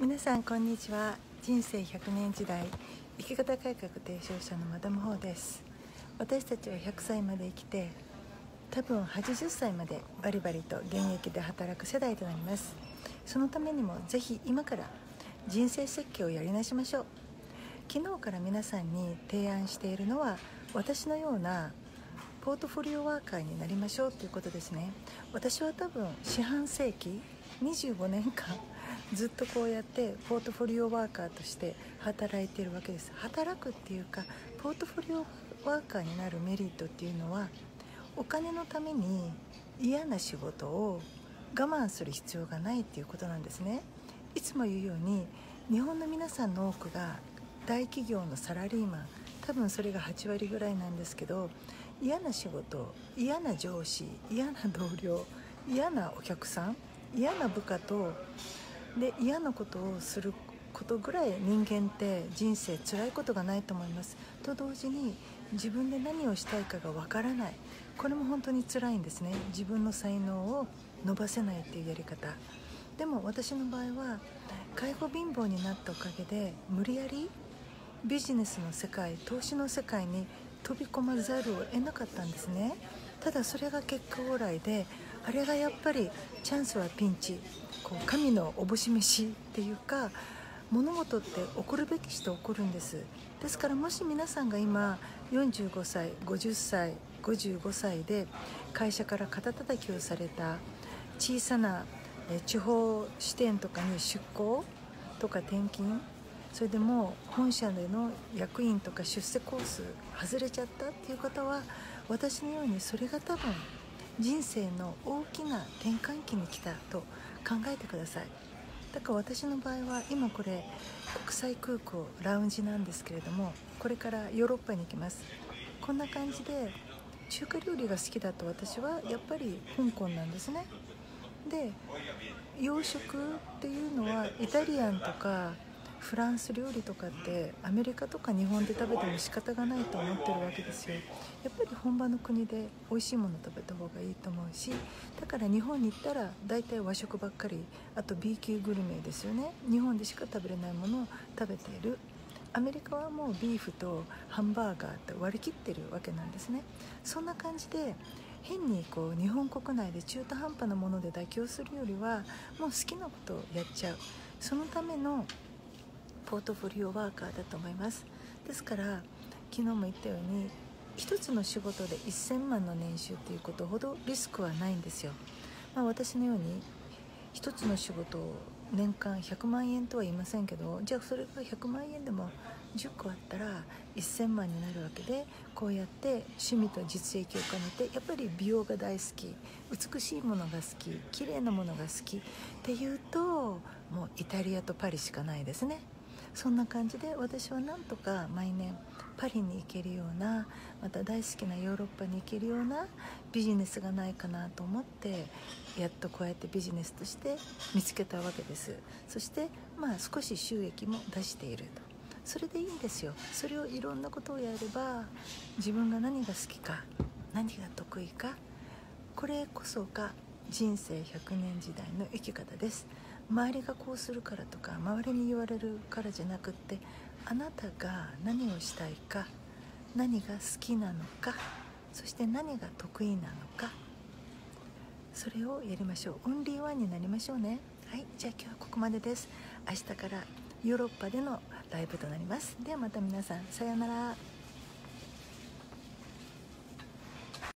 皆さんこんにちは。人生100年時代生き方改革提唱者のマダムホーです。私たちは100歳まで生きて、多分80歳までバリバリと現役で働く世代となります。そのためにもぜひ今から人生設計をやり直しましょう。昨日から皆さんに提案しているのは、私のようなポートフォリオワーカーになりましょうということですね。私は多分四半世紀25年間ずっとこうやってポートフォリオワーカーとして働いているわけです。働くっていうか、ポートフォリオワーカーになるメリットっていうのは、お金のために嫌な仕事を我慢する必要がないっていうことなんですね。いつも言うように、日本の皆さんの多くが大企業のサラリーマン、多分それが8割ぐらいなんですけど、嫌な仕事、嫌な上司、嫌な同僚、嫌なお客さん、嫌な部下とで嫌なことをすることぐらい人間って人生辛いことがないと思います。と同時に、自分で何をしたいかがわからない、これも本当に辛いんですね。自分の才能を伸ばせないっていうやり方。でも私の場合は、介護貧乏になったおかげで無理やりビジネスの世界、投資の世界に飛び込まざるを得なかったんですね。ただそれが結果往来で、あれがやっぱりチャンスはピンチ、こう神のおぼし飯っていうか、物事って起こるべきして起こるんです。ですから、もし皆さんが今45歳50歳55歳で会社から肩たたきをされた、小さな地方支店とかに出向とか転勤、それでもう本社での役員とか出世コース外れちゃったっていう方は、私のようにそれが多分人生の大きな転換期に来たと考えてください。だから私の場合は、今これ国際空港ラウンジなんですけれども、これからヨーロッパに行きます。こんな感じで、中華料理が好きだと私はやっぱり香港なんですね。で、洋食っていうのはイタリアンとかフランス料理とかって、アメリカとか日本で食べても仕方がないと思ってるわけですよ。やっぱり本場の国で美味しいもの食べた方がいいと思うし、だから日本に行ったら大体和食ばっかり、あと B 級グルメですよね。日本でしか食べれないものを食べている。アメリカはもうビーフとハンバーガーって割り切ってるわけなんですね。そんな感じで、変にこう日本国内で中途半端なもので妥協するよりは、もう好きなことをやっちゃう、そのためのポートフォリオワーカーだと思います。ですから、昨日も言ったように、一つの仕事で1000万の年収ということほどリスクはないんですよ。私のように一つの仕事を年間100万円とは言いませんけど、じゃあそれが100万円でも10個あったら1000万になるわけで、こうやって趣味と実益を兼ねて、やっぱり美容が大好き、美しいものが好き、綺麗なものが好きっていうと、もうイタリアとパリしかないですね。そんな感じで、私はなんとか毎年パリに行けるような、また大好きなヨーロッパに行けるようなビジネスがないかなと思って、やっとこうやってビジネスとして見つけたわけです。そして少し収益も出していると。それでいいんですよ。それをいろんなことをやれば、自分が何が好きか、何が得意か、これこそが人生100年時代の生き方です。周りがこうするからとか、周りに言われるからじゃなくって、あなたが何をしたいか、何が好きなのか、そして何が得意なのか、それをやりましょう。オンリーワンになりましょうね。はい、じゃあ今日はここまでです。明日からヨーロッパでのライブとなります。ではまた皆さん、さようなら。